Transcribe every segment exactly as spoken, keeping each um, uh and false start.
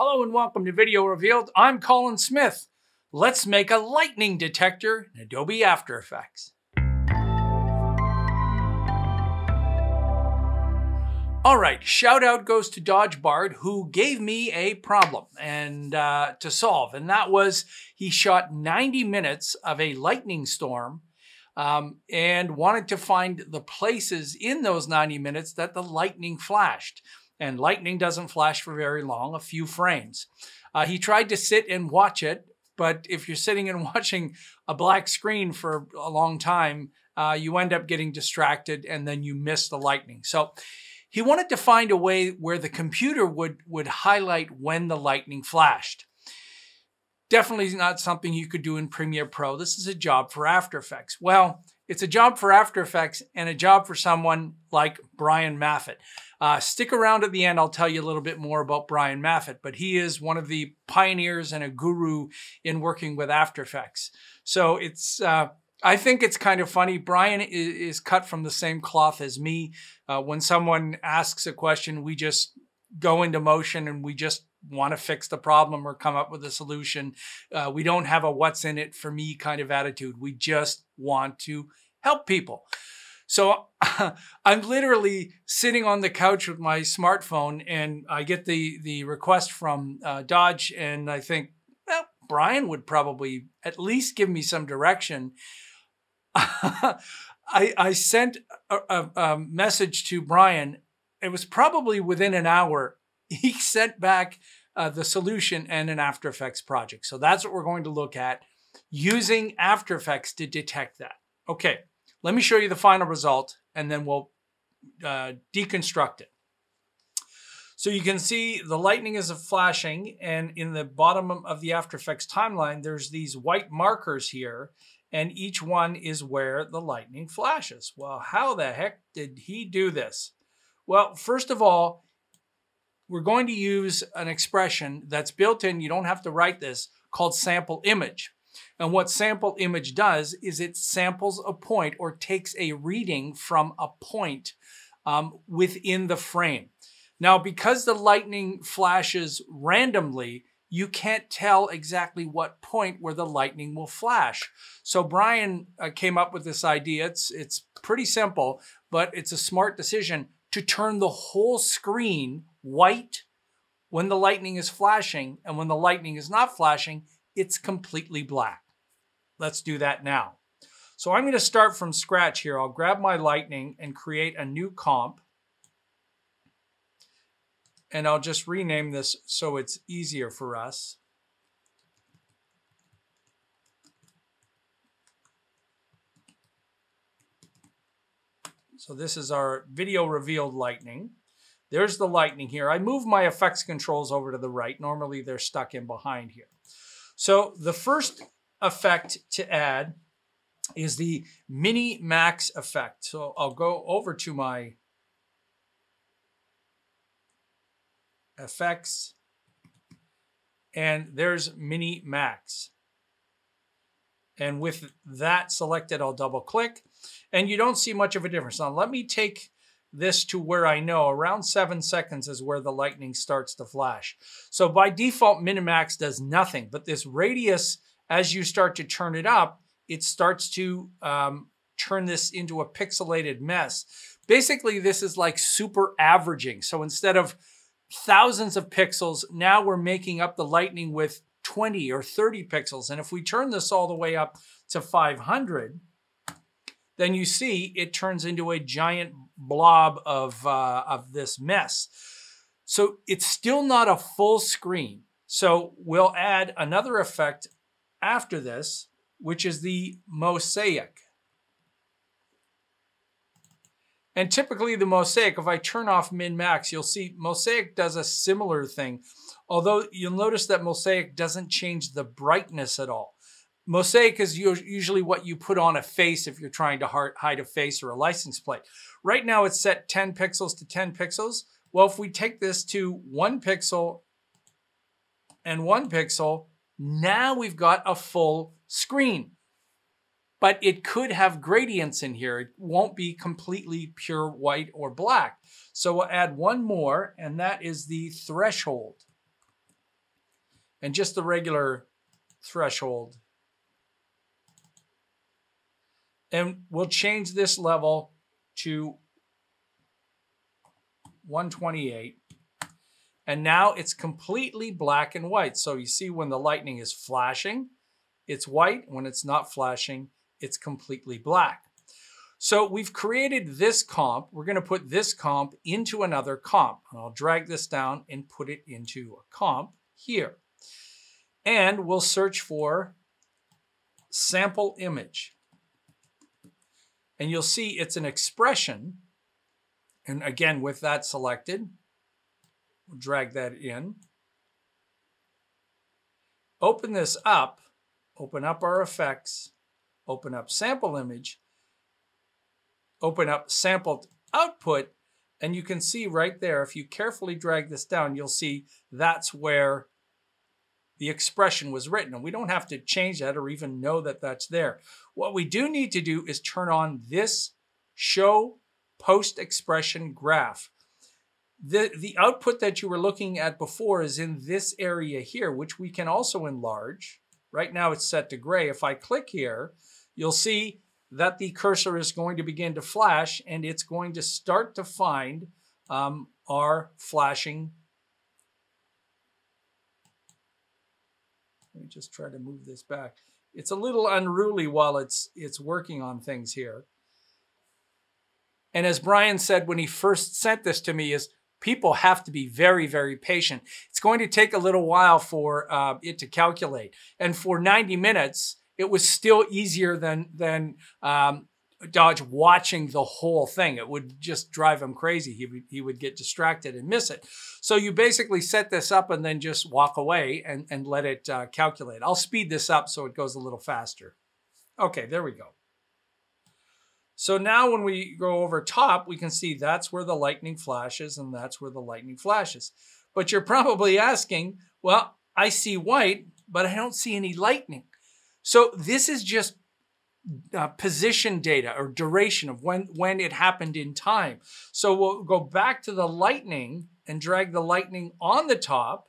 Hello and welcome to Video Revealed. I'm Colin Smith. Let's make a lightning detector in Adobe After Effects. All right, shout out goes to DodgeBard, who gave me a problem and uh, to solve. And that was, he shot ninety minutes of a lightning storm Um, and wanted to find the places in those ninety minutes that the lightning flashed. And lightning doesn't flash for very long, a few frames. Uh, he tried to sit and watch it, but if you're sitting and watching a black screen for a long time, uh, you end up getting distracted and then you miss the lightning. So he wanted to find a way where the computer would, would highlight when the lightning flashed. Definitely not something you could do in Premiere Pro. This is a job for After Effects. Well, it's a job for After Effects and a job for someone like Brian Maffitt. Uh, stick around at the end, I'll tell you a little bit more about Brian Maffitt, but he is one of the pioneers and a guru in working with After Effects. So it's, uh, I think it's kind of funny. Brian is cut from the same cloth as me. Uh, when someone asks a question, we just go into motion and we just want to fix the problem or come up with a solution. Uh, we don't have a what's in it for me kind of attitude. We just want to help people. So uh, I'm literally sitting on the couch with my smartphone and I get the, the request from uh, Dodge, and I think, well, Brian would probably at least give me some direction. I, I sent a, a, a message to Brian. It was probably within an hour. He sent back uh, the solution and an After Effects project. So that's what we're going to look at, using After Effects to detect that. Okay, let me show you the final result and then we'll uh, deconstruct it. So you can see the lightning is flashing, and in the bottom of the After Effects timeline, there's these white markers here, and each one is where the lightning flashes. Well, how the heck did he do this? Well, first of all, we're going to use an expression that's built in, you don't have to write this, called sample image. And what sample image does is it samples a point or takes a reading from a point um, within the frame. Now, because the lightning flashes randomly, you can't tell exactly what point where the lightning will flash. So Brian uh, came up with this idea. It's, it's pretty simple, but it's a smart decision to turn the whole screen white when the lightning is flashing, and when the lightning is not flashing, it's completely black. Let's do that now. So I'm going to start from scratch here. I'll grab my lightning and create a new comp, and I'll just rename this so it's easier for us. So this is our Video Revealed lightning. There's the lightning here. I move my effects controls over to the right. Normally they're stuck in behind here. So the first effect to add is the MiniMax effect. So I'll go over to my effects, and there's MiniMax. And with that selected, I'll double click, and you don't see much of a difference. Now let me take this to where I know around seven seconds is where the lightning starts to flash. So by default, MiniMax does nothing, but this radius, as you start to turn it up, it starts to um, turn this into a pixelated mess. Basically, this is like super averaging. So instead of thousands of pixels, now we're making up the lightning with twenty or thirty pixels. And if we turn this all the way up to five hundred, then you see it turns into a giant blob of, uh, of this mess. So it's still not a full screen. So we'll add another effect after this, which is the mosaic. And typically the mosaic, if I turn off min-max, you'll see mosaic does a similar thing. Although you'll notice that mosaic doesn't change the brightness at all. Mosaic is usually what you put on a face if you're trying to hide a face or a license plate. Right now it's set ten pixels to ten pixels. Well, if we take this to one pixel and one pixel, now we've got a full screen. But it could have gradients in here. It won't be completely pure white or black. So we'll add one more, and that is the threshold. and just the regular threshold. And we'll change this level to one twenty-eight. And now it's completely black and white. So you see when the lightning is flashing, it's white. When it's not flashing, it's completely black. So we've created this comp. We're going to put this comp into another comp. And I'll drag this down and put it into a comp here. And we'll search for sample image. And you'll see it's an expression. And again, with that selected, we'll drag that in. Open this up, open up our effects, open up sample image, open up sampled output, and you can see right there, if you carefully drag this down, you'll see that's where the expression was written. And we don't have to change that or even know that that's there. What we do need to do is turn on this show post expression graph. The, the output that you were looking at before is in this area here, which we can also enlarge. Right now it's set to gray. If I click here, you'll see that the cursor is going to begin to flash, and it's going to start to find um, our flashing. Let me just try to move this back. It's a little unruly while it's, it's working on things here. And as Brian said when he first sent this to me is, people have to be very, very patient. It's going to take a little while for uh, it to calculate. And for ninety minutes, it was still easier than, than um, Dodge watching the whole thing. It would just drive him crazy. He would, he would get distracted and miss it. So you basically set this up and then just walk away and, and let it uh, calculate. I'll speed this up so it goes a little faster. Okay, there we go. So now when we go over top, we can see that's where the lightning flashes and that's where the lightning flashes. But you're probably asking, well, I see white, but I don't see any lightning. So this is just uh, position data or duration of when, when it happened in time. So we'll go back to the lightning and drag the lightning on the top.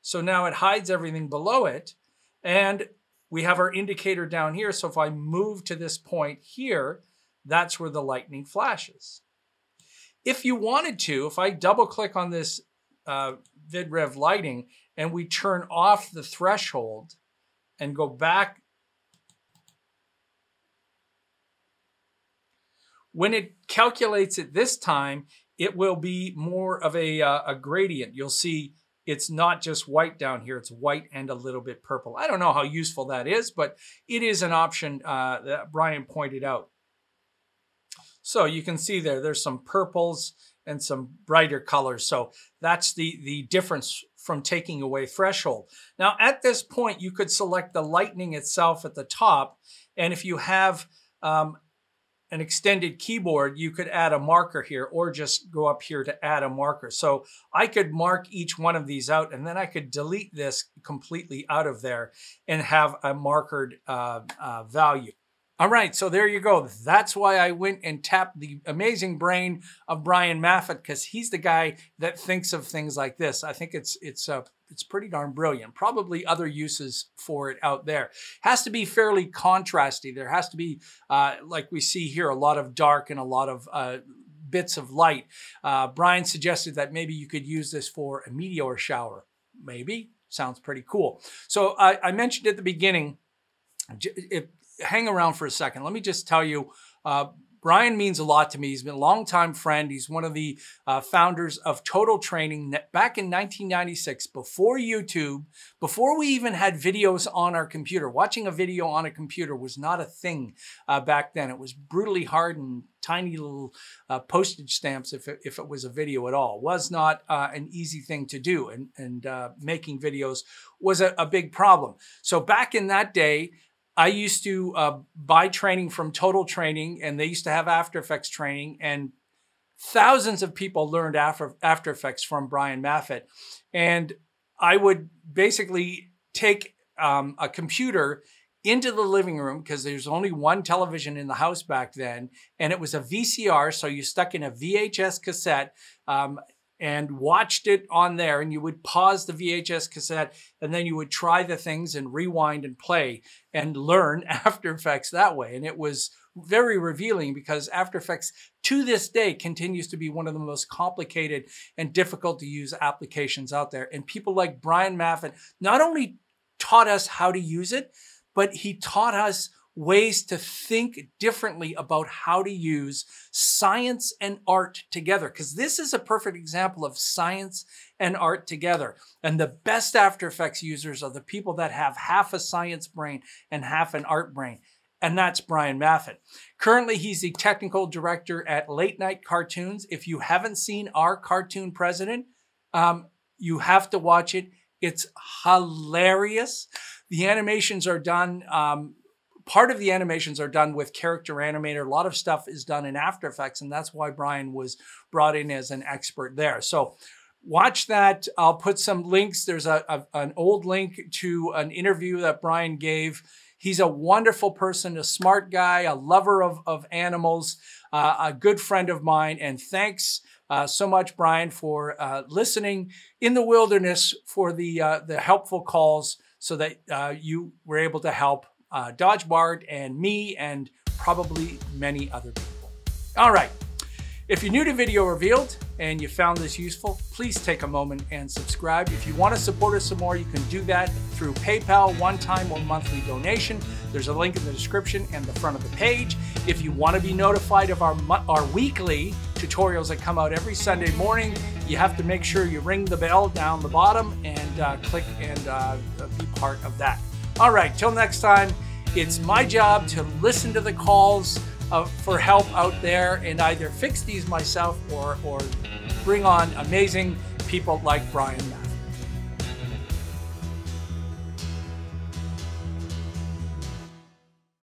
So now it hides everything below it. And we have our indicator down here. So if I move to this point here, that's where the lightning flashes. If you wanted to, if I double click on this uh, VidRev lighting and we turn off the threshold and go back, when it calculates it this time, it will be more of a, uh, a gradient. You'll see it's not just white down here, it's white and a little bit purple. I don't know how useful that is, but it is an option uh, that Brian pointed out. So you can see there, there's some purples and some brighter colors. So that's the, the difference from taking away threshold. Now at this point, you could select the lightning itself at the top. And if you have um, an extended keyboard, you could add a marker here or just go up here to add a marker. So I could mark each one of these out and then I could delete this completely out of there and have a markered uh, uh, value. All right, so there you go. That's why I went and tapped the amazing brain of Brian Maffitt, because he's the guy that thinks of things like this. I think it's it's uh, it's pretty darn brilliant. Probably other uses for it out there. Has to be fairly contrasty. There has to be, uh, like we see here, a lot of dark and a lot of uh, bits of light. Uh, Brian suggested that maybe you could use this for a meteor shower. Maybe. Sounds pretty cool. So uh, I mentioned at the beginning, it, hang around for a second. Let me just tell you, uh, Brian means a lot to me. He's been a longtime friend. He's one of the uh, founders of Total Training back in nineteen ninety-six, before YouTube, before we even had videos on our computer. Watching a video on a computer was not a thing uh, back then. It was brutally hard and tiny little uh, postage stamps if it, if it was a video at all. Was not uh, an easy thing to do, and, and uh, making videos was a, a big problem. So back in that day, I used to uh, buy training from Total Training, and they used to have After Effects training, and thousands of people learned After, After Effects from Brian Maffitt. And I would basically take um, a computer into the living room, because there's only one television in the house back then, and it was a V C R, so you stuck in a V H S cassette, um, and watched it on there, and you would pause the V H S cassette, and then you would try the things and rewind and play and learn After Effects that way. And it was very revealing, because After Effects to this day continues to be one of the most complicated and difficult to use applications out there. And people like Brian Maffitt not only taught us how to use it, but he taught us ways to think differently about how to use science and art together. Because this is a perfect example of science and art together. And the best After Effects users are the people that have half a science brain and half an art brain. And that's Brian Maffitt. Currently, he's the technical director at Late Night Cartoons. If you haven't seen Our Cartoon President, um, you have to watch it. It's hilarious. The animations are done, um, part of the animations are done with Character Animator. A lot of stuff is done in After Effects, and that's why Brian was brought in as an expert there. So watch that. I'll put some links. There's a, a, an old link to an interview that Brian gave. He's a wonderful person, a smart guy, a lover of, of animals, uh, a good friend of mine. And thanks uh, so much, Brian, for uh, listening in the wilderness, for the, uh, the helpful calls, so that uh, you were able to help uh, DodgeBard and me and probably many other people. All right. If you're new to Video Revealed and you found this useful, please take a moment and subscribe. If you want to support us some more, you can do that through PayPal, one-time or monthly donation. There's a link in the description and the front of the page. If you want to be notified of our, our weekly tutorials that come out every Sunday morning, you have to make sure you ring the bell down the bottom and uh, click and uh, be part of that. All right, till next time, it's my job to listen to the calls Uh, for help out there and either fix these myself or, or bring on amazing people like Brian Maffitt.